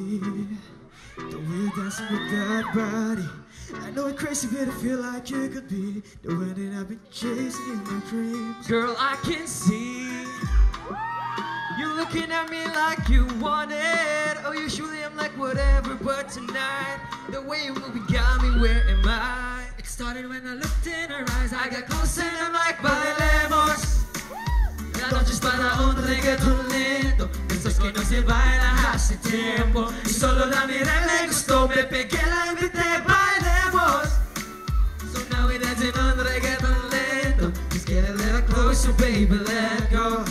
The way you dance with that body, I know it's crazy, but I feel like you could be the one that I've been chasing in my dreams. Girl, I can see you looking at me like you want it. Oh, usually I'm like whatever, but tonight the way you move got me. Where am I? It started when I looked in her eyes. I got close and I'm like, bailemos. Noches para un reggaeton lento, esos que no se bailan hace tiempo. Y solo la mirada le gustó, me pegué, la invité, bailemos. So now we're dancing on reggaeton lento. Just get a little closer, baby, let go.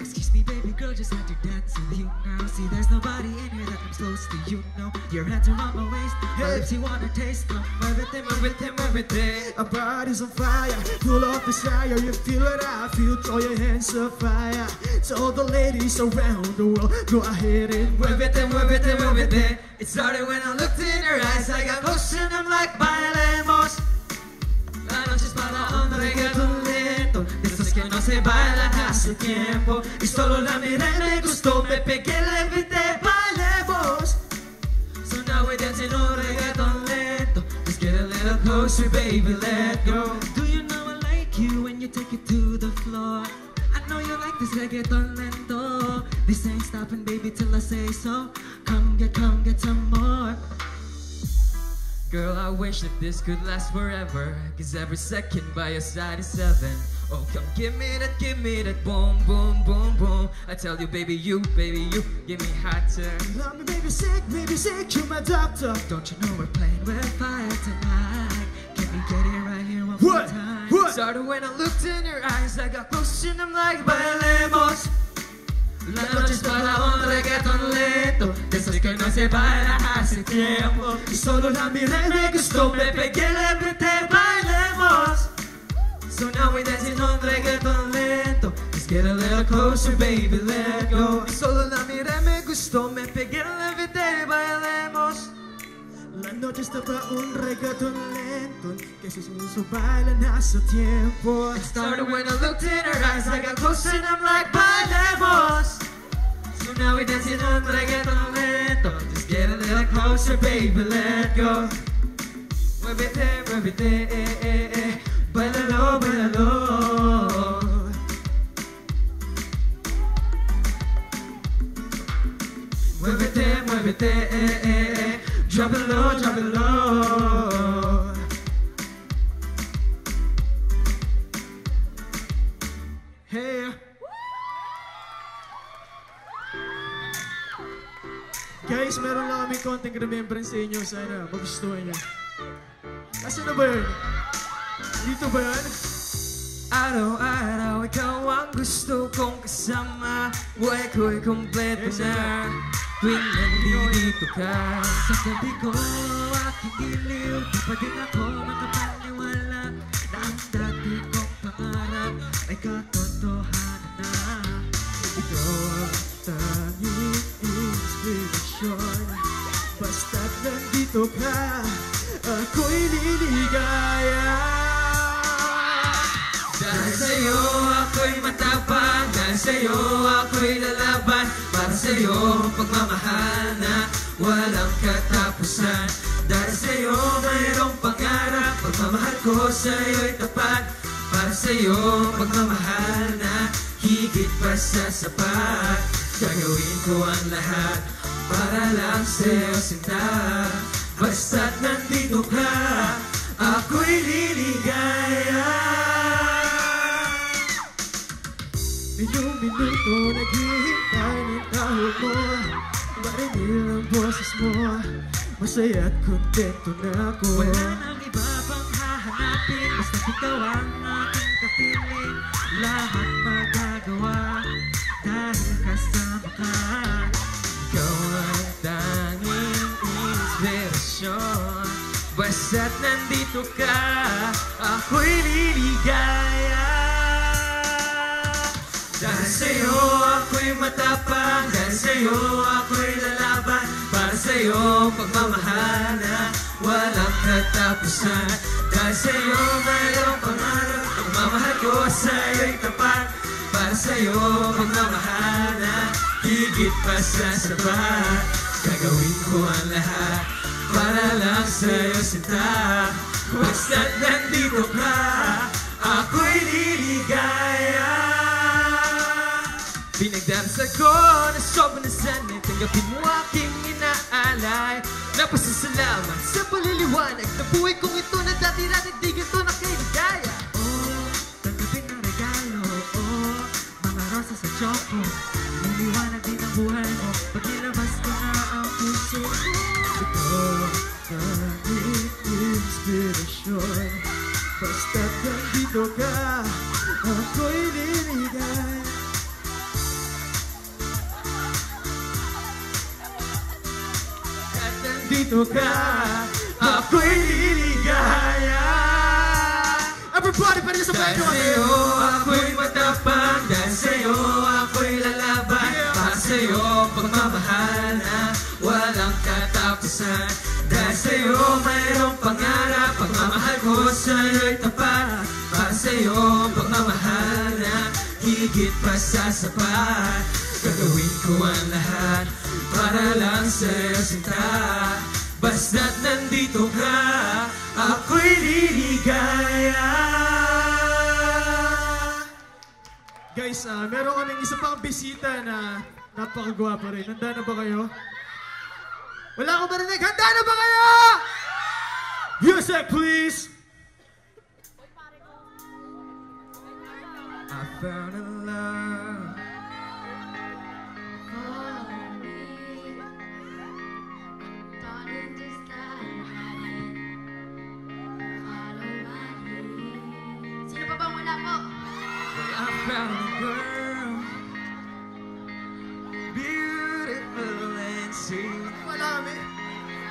Excuse me, baby girl, just had to dance with you now. See, there's nobody in here that comes close to you, no. Your hands around my waist, my lips you wanna taste. Everything. Our body's on fire, full of desire. You feel what I feel, throw your hands on fire. To all the ladies around the world, go ahead and move it. It started when I looked in her eyes. I got close and I'm like, bailemos. La noche es para un reggaeton lento, de esos que no se bailan hace tiempo. Y solo la miré, me gustó, me pegué, la invité, bailemos. So now we're dancing on reggaeton lento. Get a little closer, baby, let go. Do you know I like you when you take it to the floor? I know you like this reggaeton lento. This ain't stopping, baby, till I say so. Come get some more. Girl, I wish that this could last forever, cause every second by your side is heaven. Oh, come give me that boom. I tell you, baby, you give me hotter. Love me, baby, sick, you're my doctor. Don't you know we're playing with fire tonight? Can we get it right here one more time? What? Started when I looked in your eyes, I got close and I'm like, bailemos. La noche es para un reggaeton lento, de esos que no se bailan hace tiempo. Y solo la miré, me gustó, me pegué, le grité, bailemos. So now we're dancing on reggaeton lento. Let's get a little closer, baby, let go. Y solo la miré, me gustó, me pegué, le grité, bailemos. La noche está para un reggaeton lento, que sus usos bailan hace tiempo. It started when I looked in her eyes, I got close and I'm like, bailemos. So now we're dancing on reggaeton lento. Just get a little closer, baby, let go. Muévete, bailalo. Muévete. Drop it low. Hey. Guys, meron lang kami konting remembrance sa inyo. Sana magustuhan nyo. Asan na ba yun? Dito ba yun? Araw-araw, ikaw ang gusto kong kasama. Buhay ko'y kompleto na. Tuwing nandito ka sa tabi ko, aking giliw. Pa din ako makapaniwala na ang dati kong pangarap ay katotohanan na. Ikaw ang tanging inspirasyon. Basta't nandito ka, ako'y liligaya. Dahil sa'yo ako'y matapang, dahil sa'yo ako'y lalaban. Para sa'yo ang pagmamahal na walang katapusan. Dahil sa'yo mayroong pangarap, pagmamahal ko sa'yo'y tapat. Para sa'yo ang pagmamahal na higit pa sa sapat. Gagawin ko ang lahat para lang sa'yo sinta. Basta't nandito ka, ako'y liligaya. Minuto naghihintay ng tawag mo, marinig ang boses mo, masaya't kontento na ako. Wala nang iba pang hahanapin, basta ikaw ang aking kapiling. Lahat magagawa dahil kasama ka. Ikaw ang tanging inspirasyon. Basta't nandito ka, ako'y liligaya. Dahil sa'yo ako'y matapang, dahil sa'yo ako'y lalaban. Para sa'yo pagmamahal na walang katapusan. Dahil sa'yo mayroong pangarap, pagmamahal ko sa'yo'y tapat. Para sa'yo pagmamahal na higit pa sa sapat. gagawin ko ang lahat para lang sa'yo sinta. Basta't nandito ka, ako'y liligaya. Pinagdarasal ko na sobrang nasanay, tanggapin mo aking inaalay. Napasasalamat sa paliliwanag na buhay kong ito na dati-ratig di ganito na kailigaya. Oh, tanggapin ang regalo, oh, mga rosa sa choco. Niliwanag din ang buhay mo, pag nilabas ko na ang puso ko. Ito ang aking inspirasyon, basta't nandito ka, ako'y liligaya. Dito ka, ako'y liligaya. Everybody, pwede sa bayan naman. Dahil sa'yo, ako'y matapang. Dahil sa'yo, ako'y lalaban. Para sa'yo, pagmamahal na walang katapusan. Dahil sa'yo, mayroong pangarap. Pagmamahal ko sa'yo'y tapat. Para sa'yo, pagmamahal na higit pa sa sapat. Gagawin ko ang lahat para lang sa'yo sinta. Basta't nandito ka, ako'y liligaya. Guys, meron kaming isa pang bisita na napakagwapa rin. Handa na ba kayo? Wala akong marinig. Handa na ba kayo? Music, please! I found a love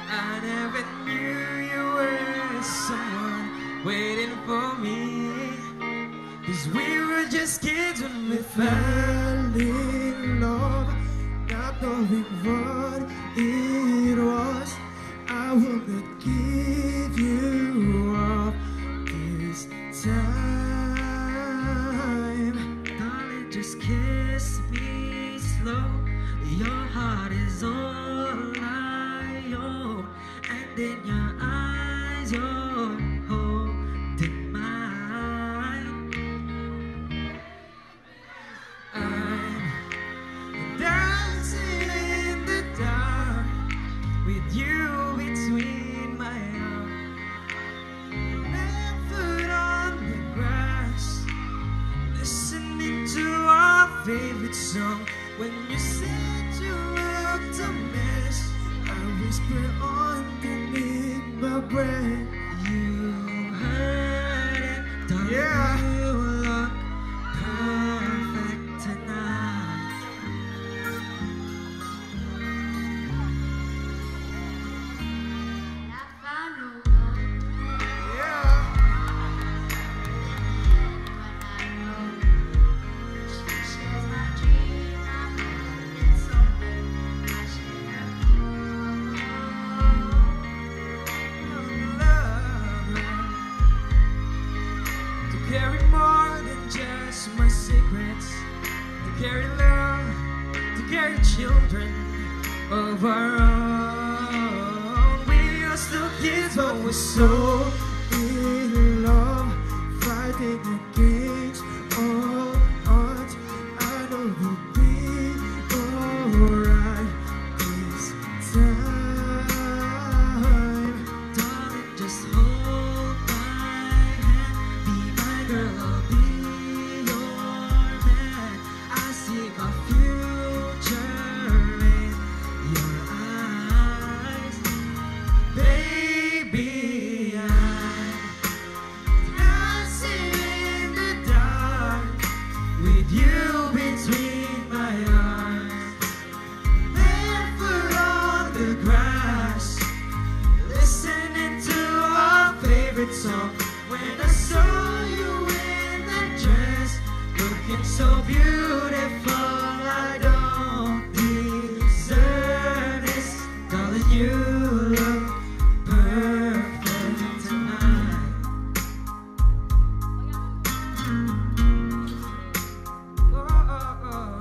I never knew you were someone waiting for me, 'cause we were just kids when we fell in love, not knowing what it was. I will not give you up this time. Darling, just kiss me slow. Your heart is on. In your eyes, you're holding mine. I'm dancing in the dark with you between my arms. Barefoot on the grass, listening to our favorite song. When you said you looked a mess, I whisper underneath my breath. You heard it, darling. Yeah. You look perfect tonight. I found a love. Yeah. She's my dream. I'm holding something I should have known. Carry more than just my secrets, to carry love, to carry children of our own. We are still kids, but we're so in love, fighting against all odds. I know we'll be alright this time. Darling, just hold my hand. Be my girl, I'll be your man. I see my future in your eyes. Baby, I'm dancing in the dark with you between my arms. Barefoot on the grass, listening to our favorite song. When I saw you in that dress, looking so beautiful, I don't deserve this. Darling, you look perfect tonight. Oh, oh, oh.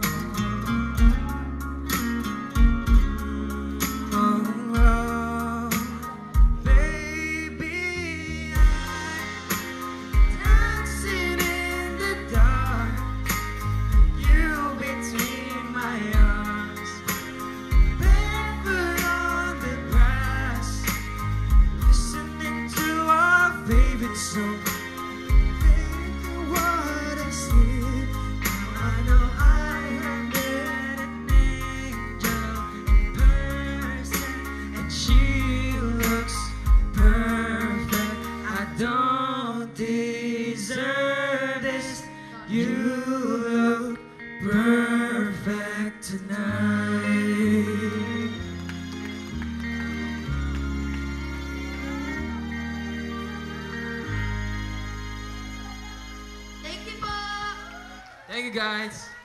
Thank you, guys.